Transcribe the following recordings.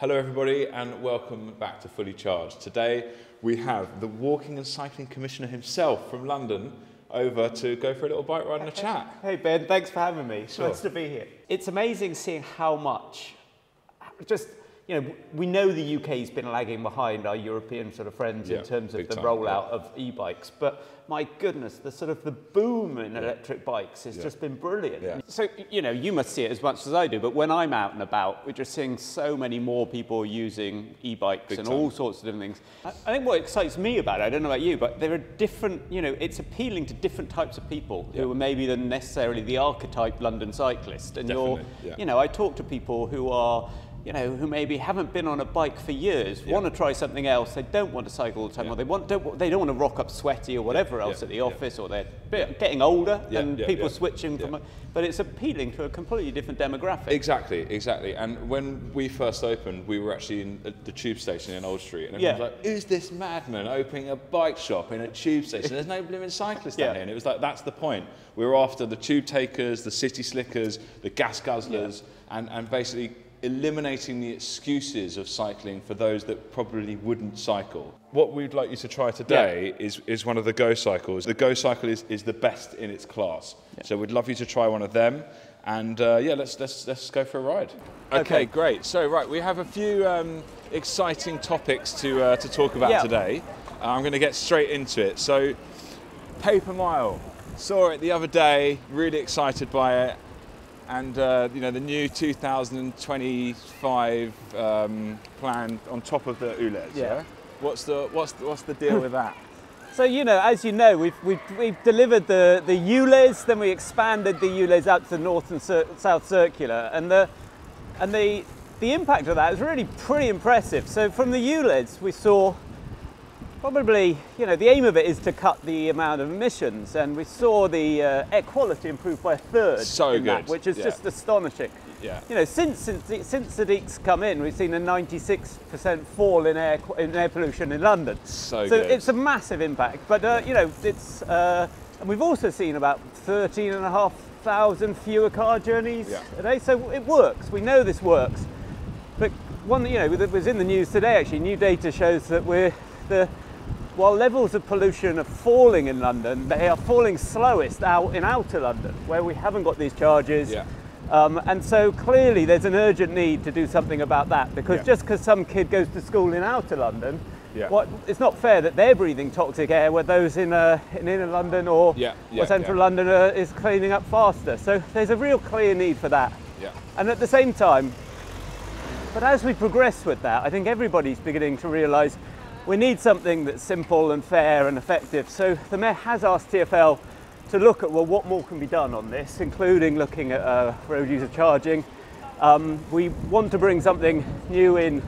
Hello everybody and welcome back to Fully Charged. Today we have the Walking and Cycling Commissioner himself from London over to go for a little bike ride and a chat. Hey Ben, thanks for having me. Sure. Nice to be here. It's amazing seeing how much, just, you know, we know the UK's been lagging behind our European sort of friends in terms of the rollout of e-bikes, but my goodness, the sort of the boom in electric bikes has just been brilliant. Yeah. So, you know, you must see it as much as I do, but when I'm out and about, we're just seeing so many more people using e-bikes and all sorts of different things. I think what excites me about it, I don't know about you, but there are different, you know, it's appealing to different types of people who are maybe than necessarily the archetype London cyclist. And you know, I talk to people who are, you know, who maybe haven't been on a bike for years, want to try something else, they don't want to cycle all the time, or they don't want to rock up sweaty or whatever else at the office, or they're getting older and people switching from, but it's appealing to a completely different demographic. Exactly, exactly. And when we first opened, we were actually in the tube station in Old Street, and everyone was like, who's this madman opening a bike shop in a tube station? There's no blooming cyclists down here. And it was like, that's the point. We were after the tube takers, the city slickers, the gas guzzlers, and basically eliminating the excuses of cycling for those that probably wouldn't cycle. What we'd like you to try today is one of the Go Cycles. The Go Cycle is the best in its class. Yeah. So we'd love you to try one of them. And yeah, let's go for a ride. Okay, great. So right, we have a few exciting topics to talk about today. I'm gonna get straight into it. So, paper mile. Saw it the other day, really excited by it. And you know, the new 2025 plan on top of the ULEZ. Yeah. What's the deal with that? So, you know, as you know, we've delivered the ULEZ, then we expanded the ULEZ out to the North and South Circular, and the impact of that is really pretty impressive. So from the ULEZ, we saw probably, you know, the aim of it is to cut the amount of emissions, and we saw the air quality improve by a third. So good. That, which is just astonishing. Yeah. You know, since Sadiq's come in, we've seen a 96% fall in air pollution in London. So good. It's a massive impact. But you know, it's and we've also seen about 13,500 fewer car journeys a day. So it works. We know this works. But one that, you know, that was in the news today actually. New data shows that while levels of pollution are falling in London, they are falling slowest out in outer London, where we haven't got these charges. Yeah. And so clearly there's an urgent need to do something about that, because just because some kid goes to school in outer London, it's not fair that they're breathing toxic air where those in inner London or central London is cleaning up faster. So there's a real clear need for that. Yeah. And at the same time, but as we progress with that, I think everybody's beginning to realise we need something that's simple and fair and effective. So the Met has asked TfL to look at, well, what more can be done on this, including looking at road user charging. We want to bring something new in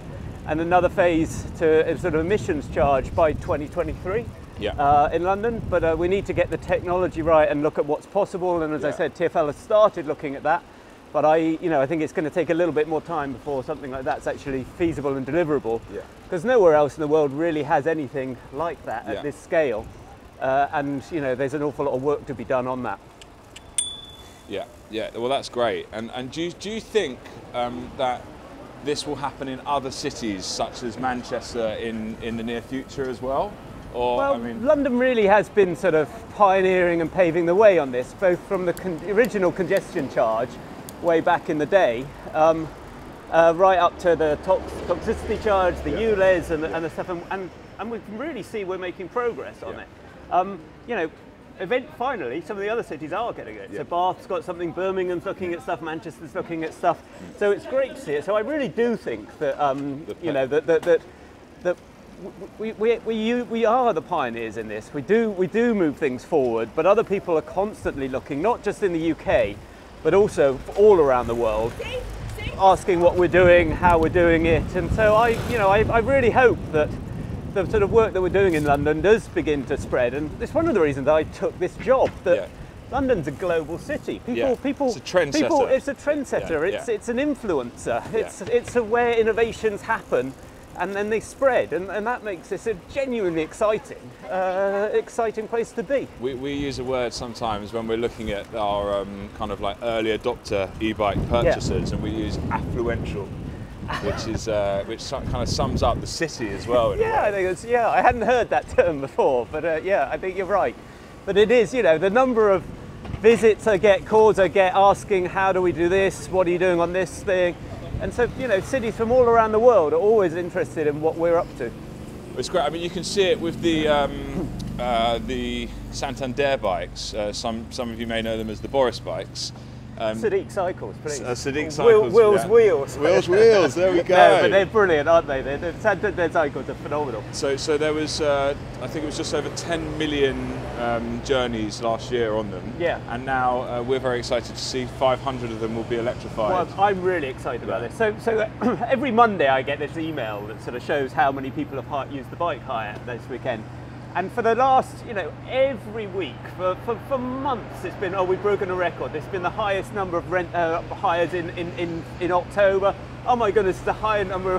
and another phase to a sort of emissions charge by 2023 in London. But we need to get the technology right and look at what's possible. And as I said, TfL has started looking at that. But you know, I think it's going to take a little bit more time before something like that's actually feasible and deliverable. Because nowhere else in the world really has anything like that at this scale. And you know, there's an awful lot of work to be done on that. Yeah, yeah. Well, that's great. And do you think that this will happen in other cities, such as Manchester, in the near future as well? Or, well, I mean, London really has been sort of pioneering and paving the way on this, both from the original congestion charge way back in the day, right up to the toxicity charge, the ULEZ and the stuff, and we can really see we're making progress on it. You know, finally, some of the other cities are getting it. So Bath's got something, Birmingham's looking at stuff, Manchester's looking at stuff. So it's great to see it. So I really do think that, you know, that we are the pioneers in this. We do move things forward, but other people are constantly looking, not just in the UK, but also all around the world, asking what we're doing, how we're doing it. And so I really hope that the sort of work that we're doing in London does begin to spread. And it's one of the reasons I took this job, that London's a global city. It's a trendsetter. It's a trendsetter, it's an influencer. It's where innovations happen and then they spread, and that makes this a genuinely exciting place to be. We use a word sometimes when we're looking at our kind of like early adopter e-bike purchasers, and we use affluential. which is which kind of sums up the city as well. Yeah, I think it's, yeah, I hadn't heard that term before, but yeah, I think you're right. But it is, you know, the number of visits I get, calls I get asking, how do we do this? What are you doing on this thing? And so, you know, cities from all around the world are always interested in what we're up to. It's great. I mean, you can see it with the Santander bikes. Some of you may know them as the Boris bikes. Sadiq Cycles, please. Sadiq Cycles. Will's Wheels. Will's Wheels, there we go. No, but they're brilliant, aren't they? The Santander Cycles are phenomenal. So there was, I think it was just over 10 million journeys last year on them. Yeah. And now we're very excited to see 500 of them will be electrified. Well, I'm really excited about this. So every Monday I get this email that sort of shows how many people have used the bike hire this weekend. And for the last, you know, every week, for months, it's been, oh, we've broken a record. It's been the highest number of hires in October. Oh my goodness, the highest number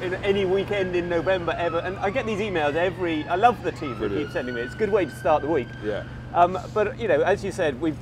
in any weekend in November ever. And I get these emails every, I love the team that keep sending me. It's a good way to start the week. Yeah. But, you know, as you said, we've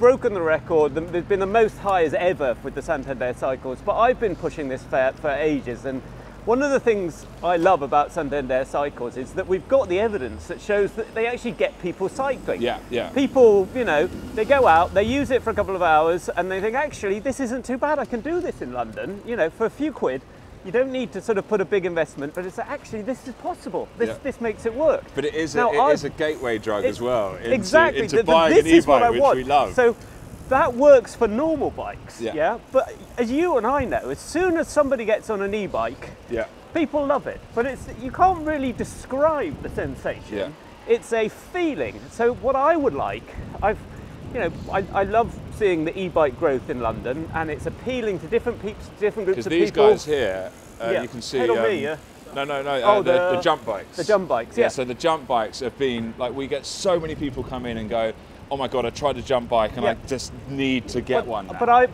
broken the record. There's been the most hires ever with the Santander Cycles. But I've been pushing this for ages. And one of the things I love about Santander Cycles is that we've got the evidence that shows that they actually get people cycling. Yeah, yeah. People, you know, they go out, they use it for a couple of hours, and they think, actually, this isn't too bad. I can do this in London, you know, for a few quid. You don't need to sort of put a big investment, but it's actually, this is possible. This makes it work. But it is, it is a gateway drug as well. Exactly, into buying an e-bike, which we love. So, that works for normal bikes, yeah? But as you and I know, as soon as somebody gets on an e-bike, people love it. But it's, you can't really describe the sensation. Yeah. It's a feeling. So what I would like, I love seeing the e-bike growth in London, and it's appealing to different groups of people. Because these guys here, you can see... the Jump bikes. The Jump bikes, yeah. So the Jump bikes have been, like, we get so many people come in and go, oh my God, I tried a Jump bike and I just need to get one now.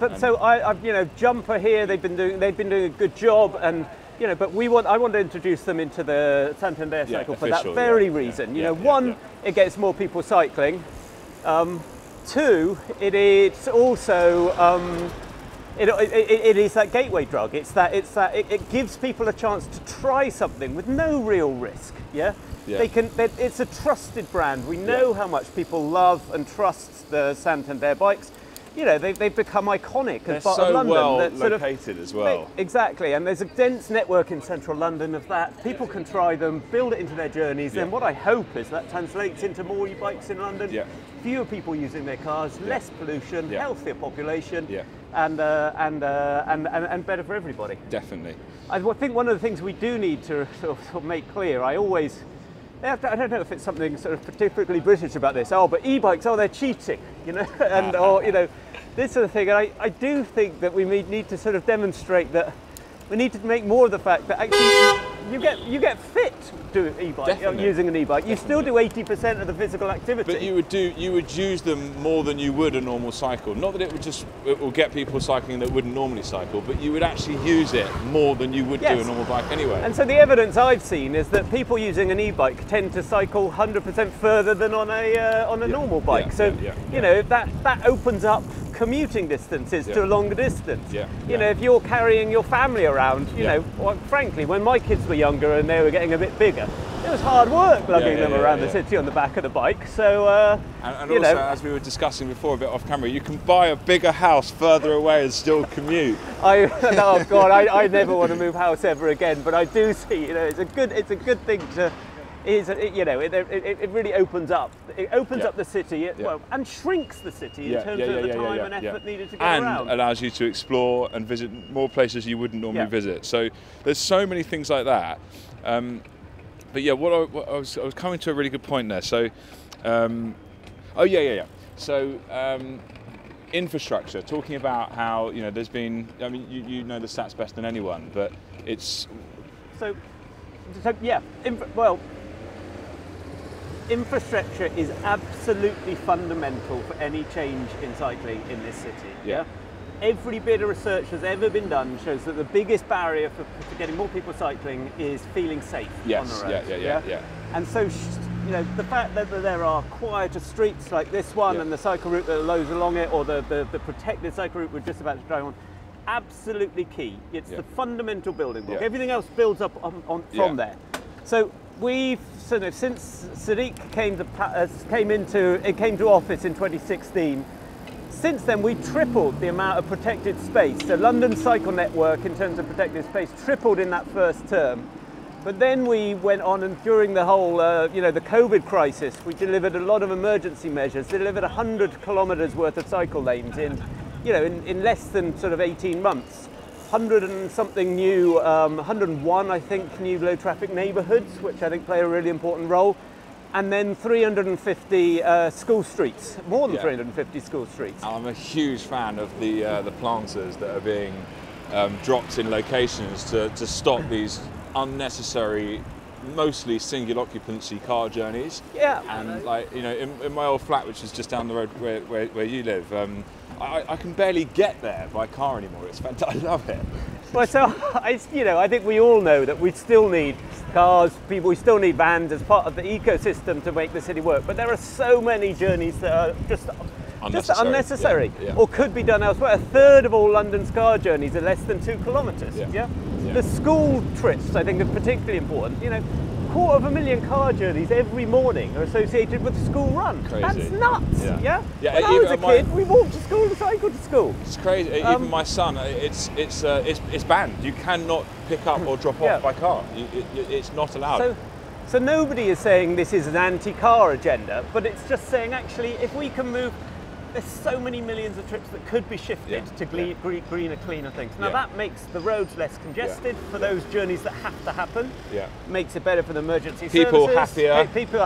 Jump are here, they've been doing a good job, and you know, but I want to introduce them into the Santander Cycle for that very reason. It gets more people cycling. Two, it's also it is that gateway drug. It gives people a chance to try something with no real risk. Yeah. Yeah. It's a trusted brand. We know how much people love and trust the Santander bikes. You know, they've become iconic as part of London. They're so well located as well. Exactly, and there's a dense network in central London of that. People can try them, build it into their journeys, and what I hope is that translates into more e-bikes in London, fewer people using their cars, less pollution, healthier population, and better for everybody. Definitely. I think one of the things we do need to sort of make clear, I don't know if it's something sort of particularly British about this. Oh, but e-bikes, they're cheating, you know, and or you know, this sort of thing. And I do think that we need to sort of demonstrate that we need to make more of the fact that actually you get fit doing e-bike, using an e-bike. You still do 80% of the physical activity. But you would use them more than you would a normal cycle. Not that it will get people cycling that wouldn't normally cycle, but you would actually use it more than you would do a normal bike anyway. And so the evidence I've seen is that people using an e-bike tend to cycle 100% further than on a normal bike. That opens up commuting distances to a longer distance. You know, if you're carrying your family around, you know, well, frankly, when my kids were younger and they were getting a bit bigger, it was hard work lugging them around the city on the back of the bike. So, and also, as we were discussing before, a bit off camera, you can buy a bigger house further away and still commute. I never want to move house ever again. But I do see, you know, it's a good thing to. It really opens up. It opens up the city, and shrinks the city in terms of the time and effort needed to get around. And allows you to explore and visit more places you wouldn't normally visit. So there's so many things like that. But I was coming to a really good point there. So, infrastructure. Talking about how there's been. I mean, you know the stats better than anyone, but it's so. So yeah, infrastructure is absolutely fundamental for any change in cycling in this city. Yeah. Every bit of research that's ever been done shows that the biggest barrier for getting more people cycling is feeling safe on the road. And so, the fact that there are quieter streets like this one and the cycle route that loads along it, or the protected cycle route we're just about to drive on, absolutely key. It's the fundamental building block. Everything else builds up from there. So we've since Sadiq came to office in 2016. Since then, we tripled the amount of protected space. So London Cycle Network, in terms of protected space, tripled in that first term. But then we went on, and during the whole, the COVID crisis, we delivered a lot of emergency measures. Delivered 100 kilometres worth of cycle lanes in less than sort of 18 months. 100 and something new, 101, I think, new low-traffic neighbourhoods, which I think play a really important role. And then 350 school streets, more than 350 school streets. I'm a huge fan of the planters that are being dropped in locations to stop these unnecessary, mostly single occupancy car journeys. Yeah. And in my old flat, which is just down the road where you live, I can barely get there by car anymore. It's fantastic. I love it. Well, so I think we all know that we still need cars, we still need vans as part of the ecosystem to make the city work. But there are so many journeys that are just unnecessary, or could be done elsewhere. A third of all London's car journeys are less than 2 kilometres. Yeah. The school trips, I think, are particularly important. 250,000 car journeys every morning are associated with school runs. Crazy. That's nuts. Yeah. When I was a kid, we walked to school and cycled to school. It's crazy. Even my son, it's banned. You cannot pick up or drop off by car. It's not allowed. So nobody is saying this is an anti-car agenda, but it's just saying actually, if we can move, there's so many millions of trips that could be shifted to greener, cleaner things. Now that makes the roads less congested for those journeys that have to happen. Yeah. Makes it better for the emergency services. People are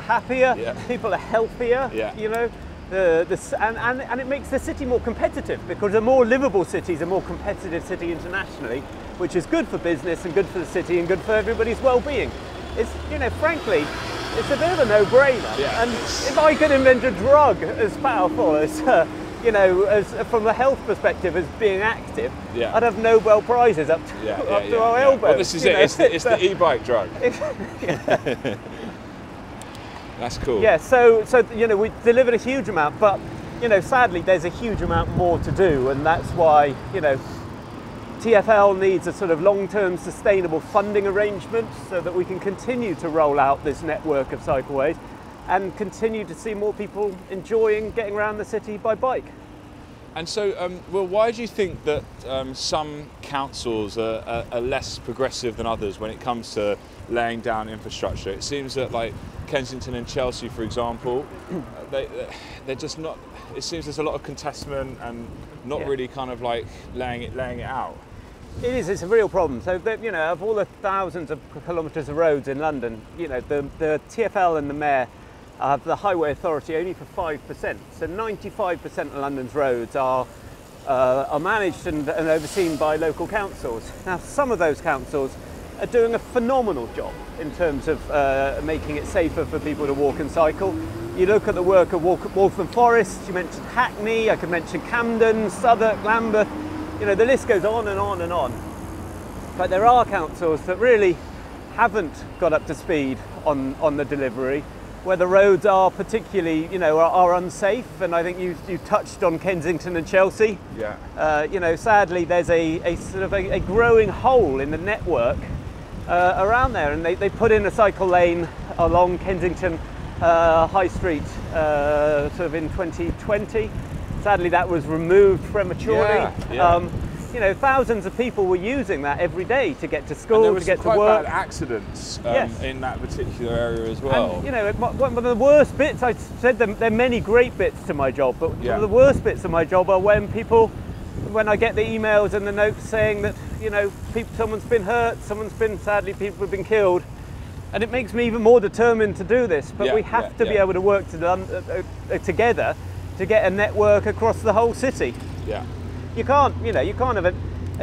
happier. People are healthier. And it makes the city more competitive, because a more livable city is a more competitive city internationally, which is good for business and good for the city and good for everybody's well-being. It's frankly, it's a bit of a no-brainer, and if I could invent a drug as powerful as, from a health perspective as being active, I'd have Nobel Prizes up to our elbows. Well, this is it. It's the e-bike drug. That's cool. Yeah. So we delivered a huge amount, but sadly, there's a huge amount more to do, and that's why TfL needs a sort of long-term sustainable funding arrangement so that we can continue to roll out this network of cycleways and continue to see more people enjoying getting around the city by bike. And so, why do you think that some councils are less progressive than others when it comes to laying down infrastructure? It seems that, like Kensington and Chelsea, for example, they're just not. It seems there's a lot of contestment and not really kind of like laying it out. It is. It's a real problem. So, of all the thousands of kilometres of roads in London, the TfL and the Mayor have the Highway Authority only for 5%. So 95% of London's roads are managed and overseen by local councils. Now, some of those councils are doing a phenomenal job in terms of making it safer for people to walk and cycle. You look at the work of Waltham Forest, you mentioned Hackney, I could mention Camden, Southwark, Lambeth, the list goes on and on and on. But there are councils that really haven't got up to speed on the delivery, where the roads are particularly, are unsafe. And I think you touched on Kensington and Chelsea. Yeah. Sadly, there's a sort of a growing hole in the network around there. And they put in a cycle lane along Kensington High Street sort of in 2020. Sadly, that was removed prematurely. Thousands of people were using that every day to get to school, to get to work. There were quite bad accidents in that particular area as well. And, one of the worst bits, I said there are many great bits to my job, but one of the worst bits of my job are when I get the emails and the notes saying that, someone's been hurt, people have been killed. And it makes me even more determined to do this, but we have to be able to work together to get a network across the whole city. Yeah. You can't, you can't have a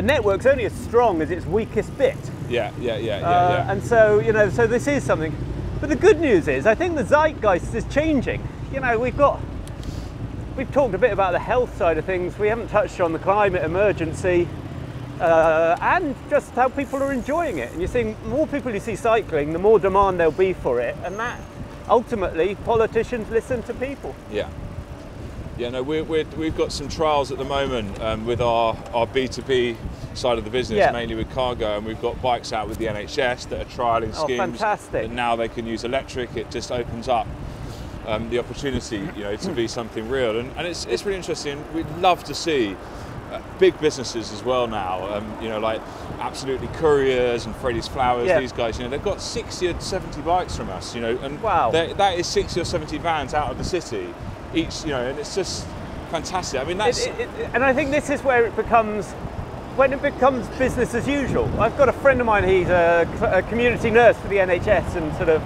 network's only as strong as its weakest bit. And so, so this is something. But the good news is, I think the zeitgeist is changing. We've talked a bit about the health side of things. We haven't touched on the climate emergency and just how people are enjoying it. And you're seeing more people you see cycling, the more demand there'll be for it. And that, ultimately, politicians listen to people. Yeah. Yeah, no, we've got some trials at the moment with our B2B side of the business, yeah, mainly with cargo, and we've got bikes out with the NHS that are trialing schemes. Oh, fantastic. And now they can use electric. It just opens up the opportunity, you know, to be something real. And it's really interesting. We'd love to see big businesses as well now, you know, like Absolutely Couriers and Freddy's Flowers, yeah, these guys, you know, they've got 60 or 70 bikes from us, you know, and wow, that is 60 or 70 vans out of the city each, you know, and it's just fantastic. I mean, that's... and I think this is where it becomes... when it becomes business as usual. I've got a friend of mine, he's a community nurse for the NHS and sort of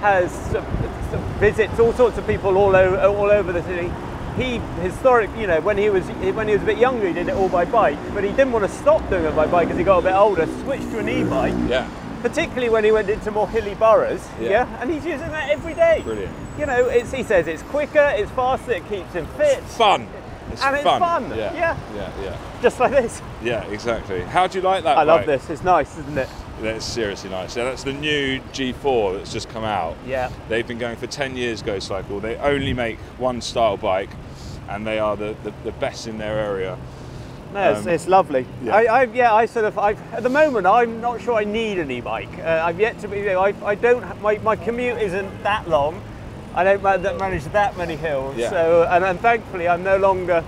has visits all sorts of people all over the city. He historically, you know, when he was a bit younger, he did it all by bike, but he didn't want to stop doing it by bike as he got a bit older, switched to an e-bike, yeah, particularly when he went into more hilly boroughs, yeah, yeah, and he's using that every day. Brilliant. You know, it's, he says it's quicker, it's faster, it keeps him fit. It's fun. It's fun. Yeah. Yeah. Yeah, yeah. Just like this. Yeah, exactly. How do you like that bike? I love this. It's nice, isn't it? That's seriously nice. Yeah, that's the new G4 that's just come out. Yeah. They've been going for 10 years, Go Cycle. They only make one style bike, and they are the best in their area. No, it's lovely. Yeah. At the moment, I'm not sure I need an e-bike. I've yet to be, my commute isn't that long. I don't manage that many hills, yeah, so and thankfully I'm no longer,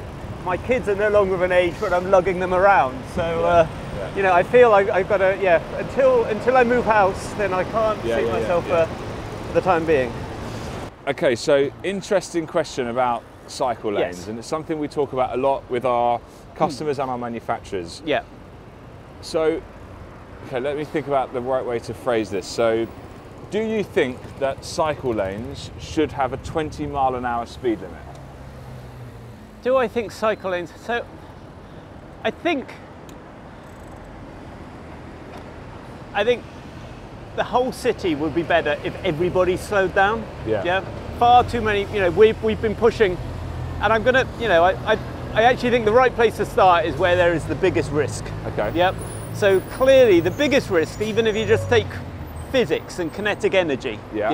my kids are no longer of an age where I'm lugging them around. So yeah. Yeah, you know, I feel I've got to, yeah, until I move house, then I can't see myself for the time being. Okay, so interesting question about cycle lanes, yes, and it's something we talk about a lot with our customers and our manufacturers. Yeah. So, okay, let me think about the right way to phrase this. So, do you think that cycle lanes should have a 20-mile-an-hour speed limit? Do I think cycle lanes... So, I think the whole city would be better if everybody slowed down. Yeah. Yeah? Far too many, you know, we've been pushing, and I'm gonna, you know, I actually think the right place to start is where there is the biggest risk. Okay. Yep. So clearly the biggest risk, even if you just take physics and kinetic energy, yeah,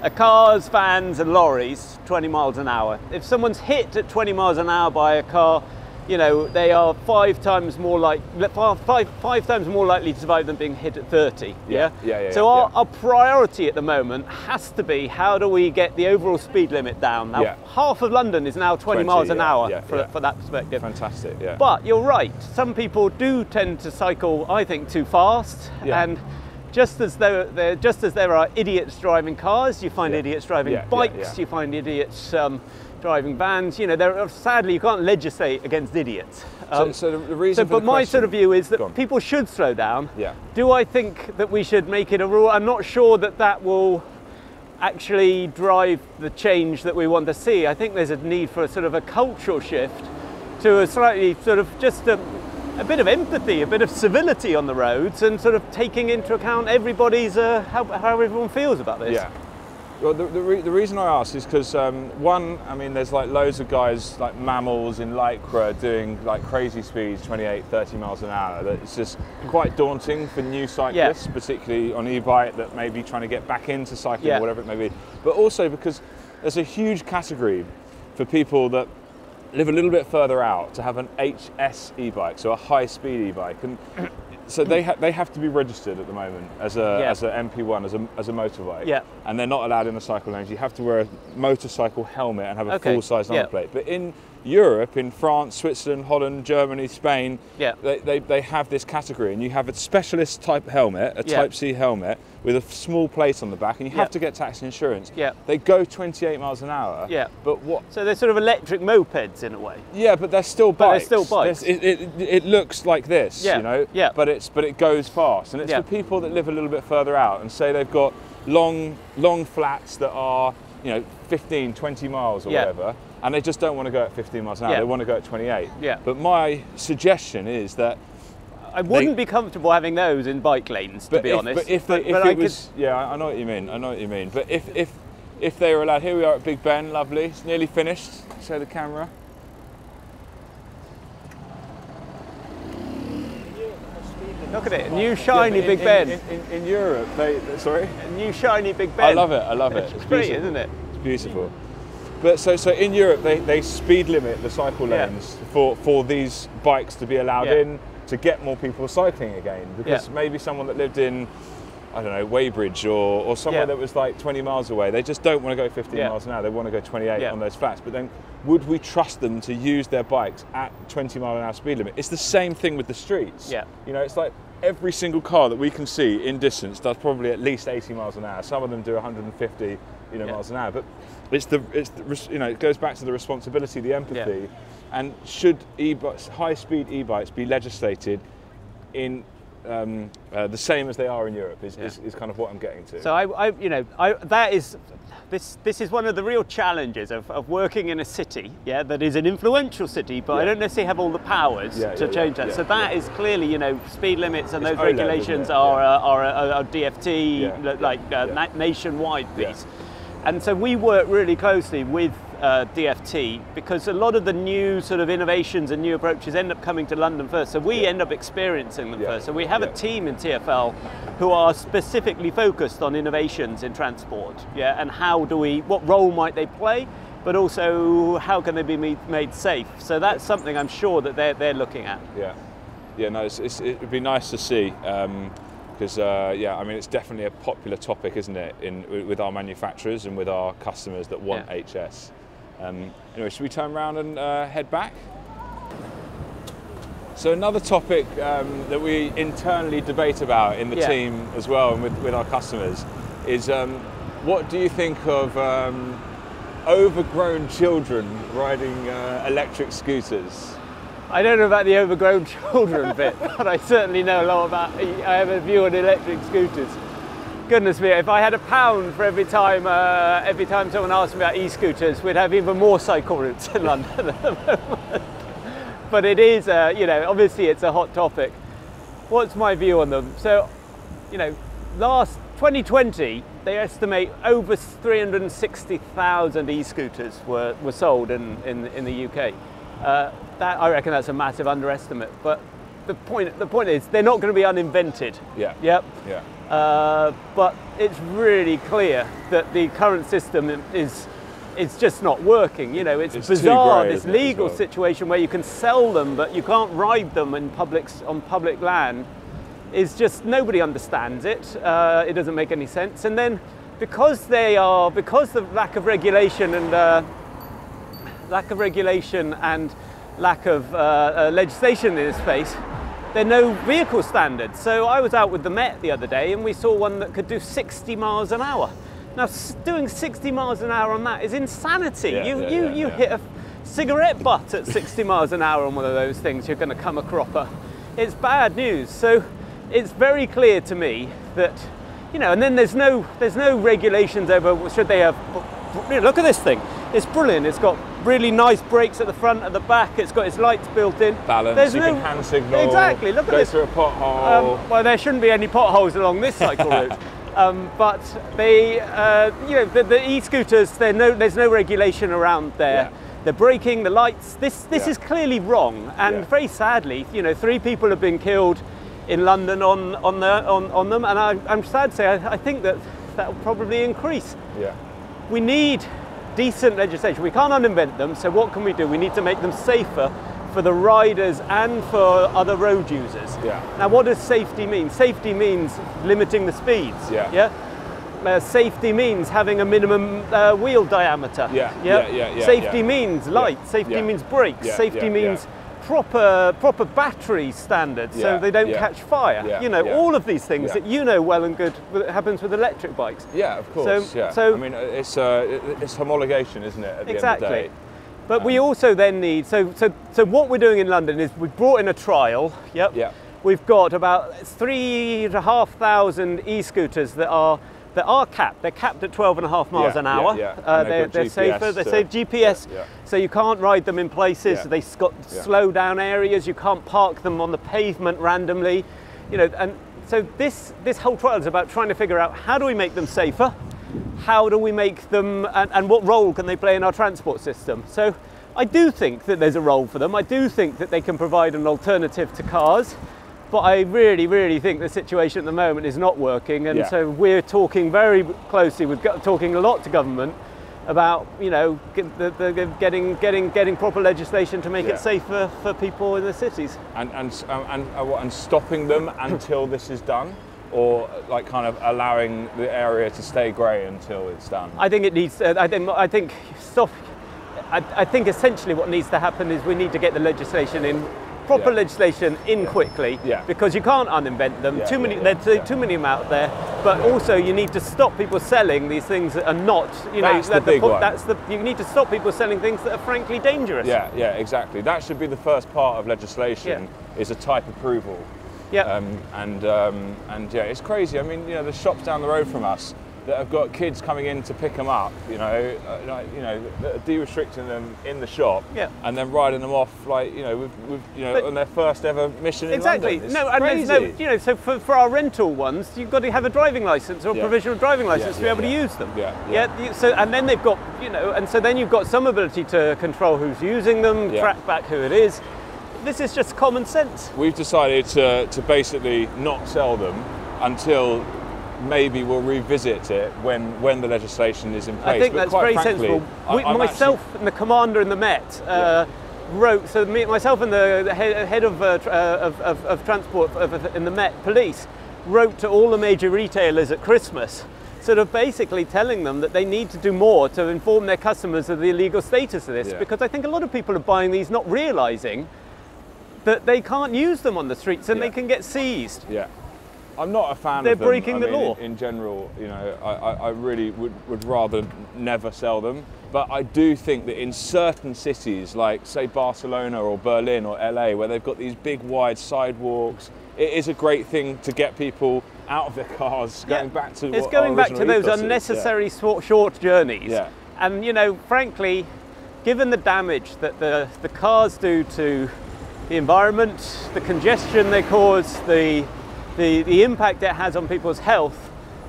yeah, cars, vans and lorries, 20 miles an hour. If someone's hit at 20 miles an hour by a car, you know, they are five times more likely to survive than being hit at 30. Yeah, yeah, yeah, yeah. So our priority at the moment has to be, how do we get the overall speed limit down? Now, yeah, half of London is now 20 miles an hour, yeah, for that perspective. Fantastic, yeah. But you're right, some people do tend to cycle, I think, too fast, yeah, and just as there are idiots driving cars, you find, yeah, idiots driving, yeah, bikes, yeah, yeah, you find idiots driving vans. You know, there are, sadly, you can't legislate against idiots. My sort of view is that people should slow down. Yeah. Do I think that we should make it a rule? I'm not sure that that will actually drive the change that we want to see. I think there's a need for a sort of a cultural shift to a slightly sort of just a bit of empathy, a bit of civility on the roads, and sort of taking into account everybody's, how everyone feels about this. Yeah. Well, the reason I asked is because, one, I mean, there's like loads of guys, like mammals in Lycra, doing like crazy speeds, 28, 30 miles an hour. It's just quite daunting for new cyclists, yeah, particularly on e-bike that may be trying to get back into cycling, yeah, or whatever it may be. But also because there's a huge category for people that live a little bit further out to have an HS e-bike, so a high-speed e-bike, and so they have to be registered at the moment as a, yeah, as an MP1, as a motorbike, yeah, and they're not allowed in the cycle lanes. You have to wear a motorcycle helmet and have a, okay, full-size number, yeah, plate. But in Europe, in France, Switzerland, Holland, Germany, Spain, yeah, they have this category, and you have a specialist type helmet, a, yeah, Type C helmet with a small plate on the back, and you, yeah, have to get tax and insurance. Yeah. They go 28 miles an hour. Yeah. But what? So they're sort of electric mopeds in a way. Yeah, but they're still bikes. But they're still bikes. It looks like this, yeah, you know. Yeah. But it goes fast, and it's, yeah, for people that live a little bit further out and say they've got long flats that are, you know, 15, 20 miles or, yeah, whatever. And they just don't want to go at 15 miles an hour, yeah, they want to go at 28. Yeah. But my suggestion is that... I wouldn't be comfortable having those in bike lanes, to be honest. But yeah, I know what you mean, I know what you mean. But if they were allowed... Here we are at Big Ben, lovely, it's nearly finished. Show the camera. Look at it, a new shiny, yeah, Big Ben. In Europe, sorry? A new shiny Big Ben. I love it, I love it. It's great, isn't it? It's beautiful. But so in Europe, they speed limit the cycle lanes for these bikes to be allowed in, to get more people cycling again. Because maybe someone that lived in, I don't know, Weybridge or somewhere that was like 20 miles away, they just don't want to go 15 miles an hour, they want to go 28 on those flats. But then would we trust them to use their bikes at 20 mile an hour speed limit? It's the same thing with the streets. Yeah. You know, it's like every single car that we can see in distance does probably at least 80 miles an hour. Some of them do 150 miles an hour. But it's the you know, it goes back to the responsibility, the empathy, and should high-speed e-bikes be legislated in the same as they are in Europe is kind of what I'm getting to. So this is one of the real challenges of working in a city, that is an influential city, but I don't necessarily have all the powers to change that. So that is clearly, speed limits and those regulations are DFT, nationwide piece. Yeah. And so we work really closely with DFT, because a lot of the new sort of innovations and new approaches end up coming to London first, so we end up experiencing them first. So we have a team in TfL who are specifically focused on innovations in transport, and what role might they play, but also how can they be made safe. So that's something I'm sure that they're looking at. It would be nice to see, because it's definitely a popular topic, isn't it, with our manufacturers and with our customers that want HS. Anyway, should we turn around and head back? So another topic that we internally debate about in the team as well, and with our customers, is what do you think of overgrown children riding electric scooters? I don't know about the overgrown children bit, but I certainly know a lot about, I have a view on electric scooters. Goodness me, if I had £1 for every time someone asked me about e-scooters, we'd have even more cycle routes in London at the moment. But it is, obviously it's a hot topic. What's my view on them? So, last 2020, they estimate over 360,000 e-scooters were sold in the UK. I reckon that's a massive underestimate. But the point is, they're not going to be uninvented. Yeah. Yep. Yeah. But it's really clear that the current system is just not working. It's bizarre, gray, this legal situation where you can sell them but you can't ride them on public land. Is just nobody understands it. It doesn't make any sense. And then because the lack of regulation and lack of legislation in this space, there are no vehicle standards. So I was out with the Met the other day and we saw one that could do 60 miles an hour. Now doing 60 miles an hour on that is insanity. You hit a cigarette butt at 60 miles an hour on one of those things, you're going to come a cropper. It's bad news. So it's very clear to me that, and then there's no regulations over should they have. Look at this thing. It's brilliant. It's got really nice brakes at the front, at the back. It's got its lights built in. Balance. There's you can hand signal. Exactly. Look at this. Go through a pothole. Well, there shouldn't be any potholes along this cycle route. But they, the e-scooters. There's no regulation around there. Yeah. The braking, the lights. This is clearly wrong. And very sadly, 3 people have been killed in London on them. And I'm sad to say, I think that will probably increase. Yeah. We need decent legislation. We can't uninvent them, so what can we do? We need to make them safer for the riders and for other road users. Yeah. Now, what does safety mean? Safety means limiting the speeds. Yeah. Yeah? Safety means having a minimum wheel diameter. Yeah. Yeah. Yeah. Yeah. Safety means light. Yeah. Safety means brakes. Yeah. Safety means proper battery standards, so they don't catch fire. Yeah. All of these things that well and good happens with electric bikes. Yeah, of course. So I mean, it's homologation, isn't it? At the end of the day. But we also then need so what we're doing in London is we've brought in a trial. Yep. Yeah. We've got about 3,500 e-scooters that are capped. They're capped at 12.5 miles an hour. Yeah. They're safer. They save GPS, so you can't ride them in places. Yeah. They've got slow down areas. You can't park them on the pavement randomly, And so this whole trial is about trying to figure out how do we make them safer, how do we make them, and what role can they play in our transport system. So I do think that there's a role for them. I do think that they can provide an alternative to cars. But I really, really think the situation at the moment is not working, and so we're talking a lot to government about, you know, getting proper legislation to make it safer for people in the cities. And stopping them until this is done? Or like kind of allowing the area to stay grey until it's done? I think it needs, I think essentially what needs to happen is we need to get the legislation in, proper legislation in quickly, because you can't uninvent them. Too many of them out there. But also you need to stop people selling these things that are not, you know, you need to stop people selling things that are frankly dangerous. Yeah, yeah, exactly. That should be the first part of legislation, is a type approval. Yeah. And yeah, it's crazy. I mean, you know, the shops down the road from us that have got kids coming in to pick them up, you know, de-restricting them in the shop, and then riding them off, like, you know, on their first ever mission in London. It's crazy. So for our rental ones, you've got to have a driving license or a provisional driving license to be able to use them. So and then they've got, you know, and so then you've got some ability to control who's using them, track back who it is. This is just common sense. We've decided to basically not sell them until maybe we'll revisit it when the legislation is in place. I think that's very sensible. Myself and the commander in the Met wrote, so myself and the head of transport in the Met police wrote to all the major retailers at Christmas, sort of basically telling them that they need to do more to inform their customers of the illegal status of this, because I think a lot of people are buying these not realising that they can't use them on the streets and they can get seized. Yeah. I'm not a fan of them. They're breaking the law. In general, you know, I really would rather never sell them. But I do think that in certain cities, like, say, Barcelona or Berlin or LA, where they've got these big, wide sidewalks, it is a great thing to get people out of their cars, going back to what our original ethos is. It's going back to those unnecessary short journeys. Yeah. And, you know, frankly, given the damage that the cars do to the environment, the congestion they cause, the impact it has on people's health,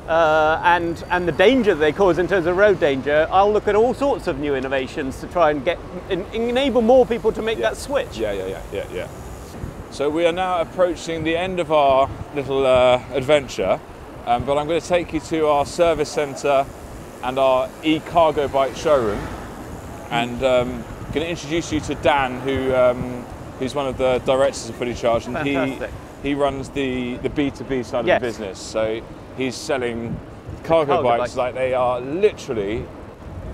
and the danger they cause in terms of road danger, I'll look at all sorts of new innovations to try and enable more people to make that switch. Yeah. So we are now approaching the end of our little adventure, but I'm going to take you to our service centre and our e-cargo bike showroom, and I'm going to introduce you to Dan, who's one of the directors of Footy Charge, and he runs the B2B side of the business. So he's selling cargo bikes like they are literally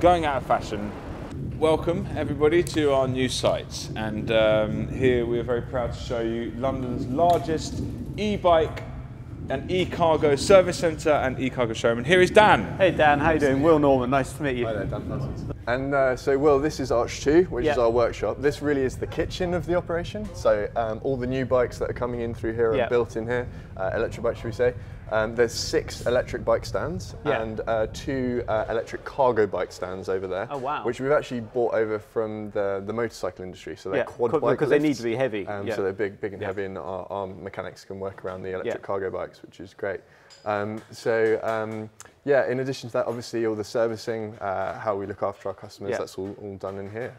going out of fashion. Welcome everybody to our new site. And here we are very proud to show you London's largest e-bike and e-cargo service centre and e-cargo showroom. And here is Dan. Hey Dan, how you doing? Will Norman, nice to meet you. Hi there, Dan. And so Will, this is Arch 2, which is our workshop. This really is the kitchen of the operation. So all the new bikes that are coming in through here are built in here, electric bikes should we say. There's 6 electric bike stands and 2 electric cargo bike stands over there. Oh wow. Which we've actually bought over from the motorcycle industry. So they're quad bike lifts. Because they need to be heavy. So they're big and heavy, and our mechanics can work around the electric cargo bikes, which is great. Yeah, in addition to that, obviously all the servicing, how we look after our customers, that's all done in here.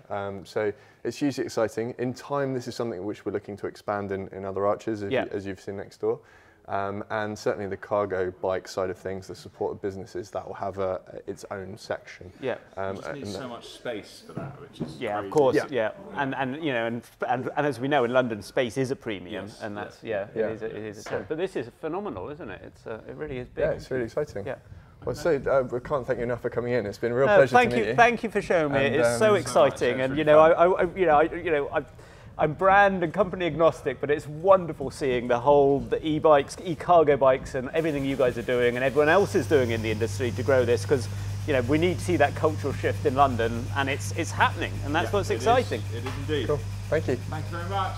So it's hugely exciting. In time, this is something which we're looking to expand in other arches, as you've seen next door. And certainly the cargo bike side of things, the support of businesses, that will have its own section. Yeah, you just need so much space for that, which is crazy. Of course, and you know, and as we know in London, space is a premium, and that's it is. But this is phenomenal, isn't it? It's it really is big. Yeah, it's really exciting. Yeah. Well, so we can't thank you enough for coming in. It's been a real pleasure to meet you. Thank you for showing me. And, it's so exciting, and you know, I'm brand and company agnostic, but it's wonderful seeing the e-bikes, e-cargo bikes, and everything you guys are doing and everyone else is doing in the industry to grow this, because you know we need to see that cultural shift in London, and it's happening, and that's what's exciting. It is indeed. Cool. Thank you. Thank you very much.